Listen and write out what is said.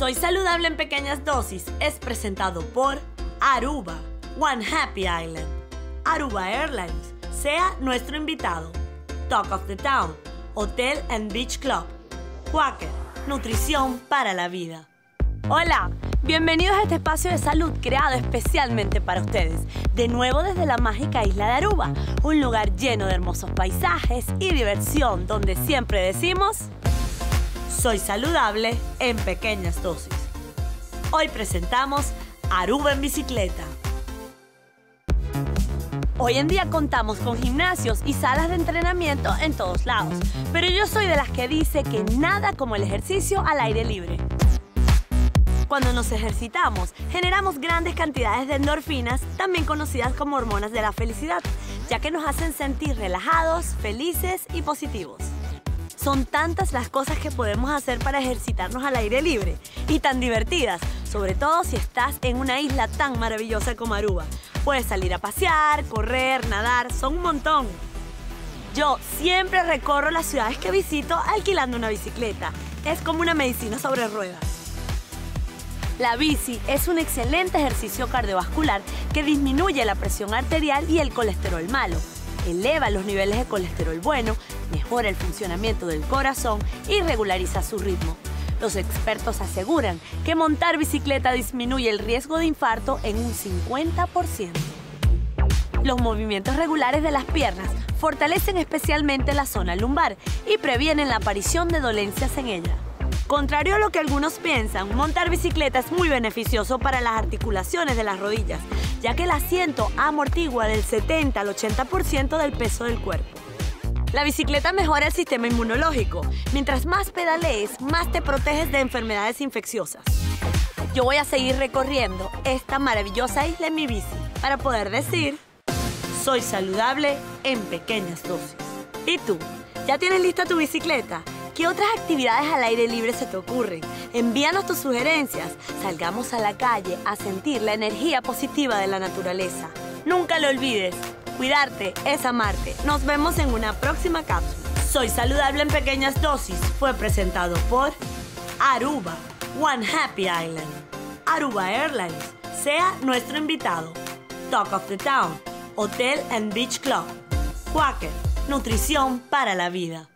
Soy Saludable en Pequeñas Dosis es presentado por Aruba, One Happy Island. Aruba Airlines, sea nuestro invitado. Talk of the Town, Hotel and Beach Club. Quaker, nutrición para la vida. Hola, bienvenidos a este espacio de salud creado especialmente para ustedes. De nuevo desde la mágica isla de Aruba, un lugar lleno de hermosos paisajes y diversión donde siempre decimos... Soy saludable en pequeñas dosis. Hoy presentamos Aruba en bicicleta. Hoy en día contamos con gimnasios y salas de entrenamiento en todos lados, pero yo soy de las que dice que nada como el ejercicio al aire libre. Cuando nos ejercitamos, generamos grandes cantidades de endorfinas, también conocidas como hormonas de la felicidad, ya que nos hacen sentir relajados, felices y positivos. Son tantas las cosas que podemos hacer para ejercitarnos al aire libre y tan divertidas, sobre todo si estás en una isla tan maravillosa como Aruba. Puedes salir a pasear, correr, nadar, son un montón. Yo siempre recorro las ciudades que visito alquilando una bicicleta. Es como una medicina sobre ruedas. La bici es un excelente ejercicio cardiovascular que disminuye la presión arterial y el colesterol malo. Eleva los niveles de colesterol bueno, mejora el funcionamiento del corazón y regulariza su ritmo. Los expertos aseguran que montar bicicleta disminuye el riesgo de infarto en un 50%. Los movimientos regulares de las piernas fortalecen especialmente la zona lumbar y previenen la aparición de dolencias en ella. Contrario a lo que algunos piensan, montar bicicleta es muy beneficioso para las articulaciones de las rodillas, ya que el asiento amortigua del 70 al 80% del peso del cuerpo. La bicicleta mejora el sistema inmunológico. Mientras más pedalees, más te proteges de enfermedades infecciosas. Yo voy a seguir recorriendo esta maravillosa isla en mi bici para poder decir, soy saludable en pequeñas dosis. ¿Y tú? ¿Ya tienes lista tu bicicleta? ¿Qué otras actividades al aire libre se te ocurren? Envíanos tus sugerencias. Salgamos a la calle a sentir la energía positiva de la naturaleza. Nunca lo olvides. Cuidarte es amarte. Nos vemos en una próxima cápsula. Soy Saludable en Pequeñas Dosis. Fue presentado por Aruba, One Happy Island. Aruba Airlines, sea nuestro invitado. Talk of the Town, Hotel and Beach Club. Quaker, nutrición para la vida.